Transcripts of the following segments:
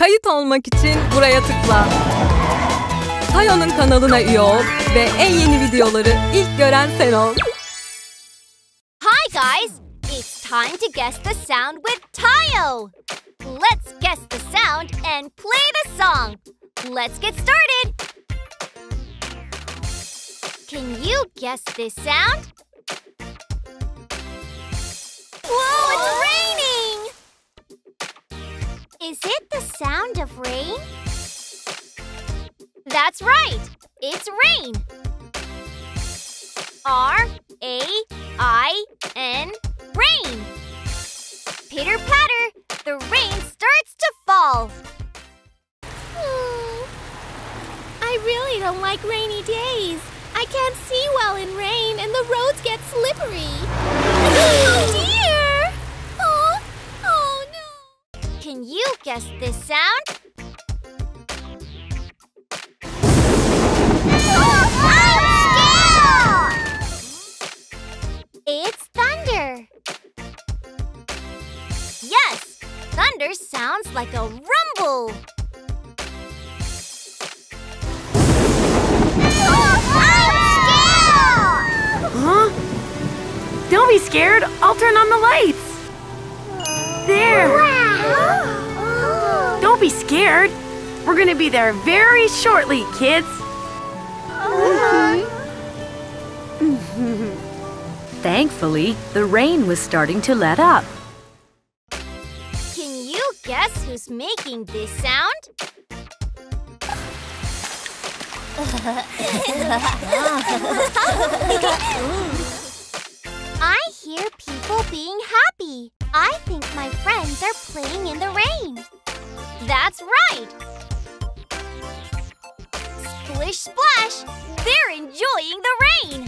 Kayıt olmak için buraya tıkla. Tayo'nun kanalına üye ol ve en yeni videoları ilk gören sen ol. Hi guys, it's time to guess the sound with Tayo. Let's guess the sound and play the song. Let's get started. Can you guess this sound? Whoa, it's raining! Is it the sound of rain? That's right! It's rain! R-A-I-N, rain! Pitter-patter, the rain starts to fall! I really don't like rainy days. I can't see well in rain and the roads get slippery. Oh dear! Oh, oh no! Can you guess this sound? Oh, it's thunder. Yes, thunder sounds like a rumble. Huh? Don't be scared. I'll turn on the lights. There. Wow. Don't be scared. We're gonna be there very shortly, kids. Thankfully, the rain was starting to let up. Can you guess who's making this sound? I hear people being happy. I think my friends are playing in the rain. That's right. Splish splash, they're enjoying the rain.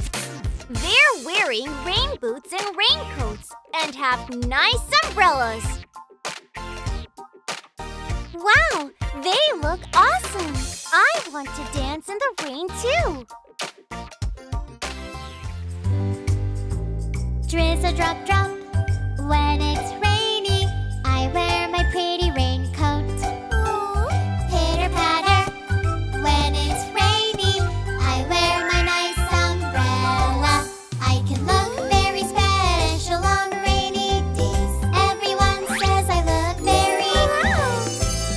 They're wearing rain boots and raincoats and have nice umbrellas. Wow, they look awesome. I want to dance in the rain too. Drizzle drop drop, when it's rainy, I wear my pretty raincoat. Pitter patter, when it's rainy, I wear my nice umbrella. I can look very special on rainy days. Everyone says I look very nice.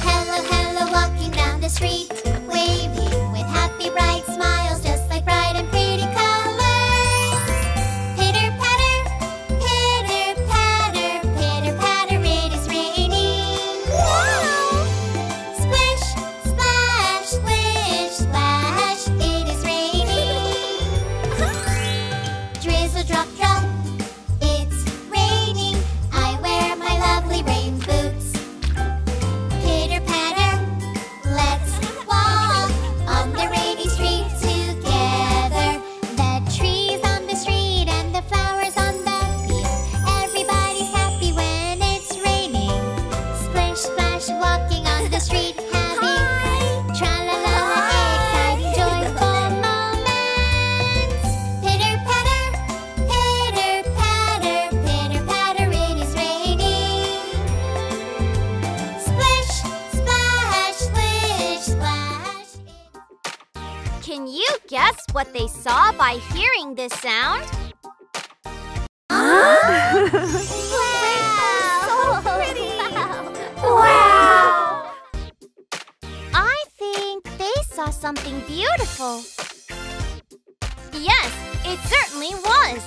Hello, hello, walking down the street. What they saw by hearing this sound? Huh? Wow! So pretty! Wow! I think they saw something beautiful. Yes, it certainly was.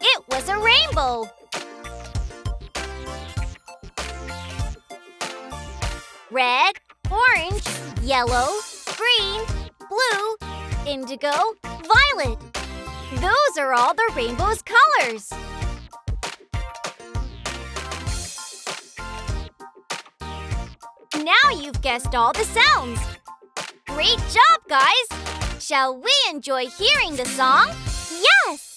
It was a rainbow. Red, orange, yellow, green, blue, indigo, violet. Those are all the rainbow's colors. Now you've guessed all the sounds. Great job, guys! Shall we enjoy hearing the song? Yes!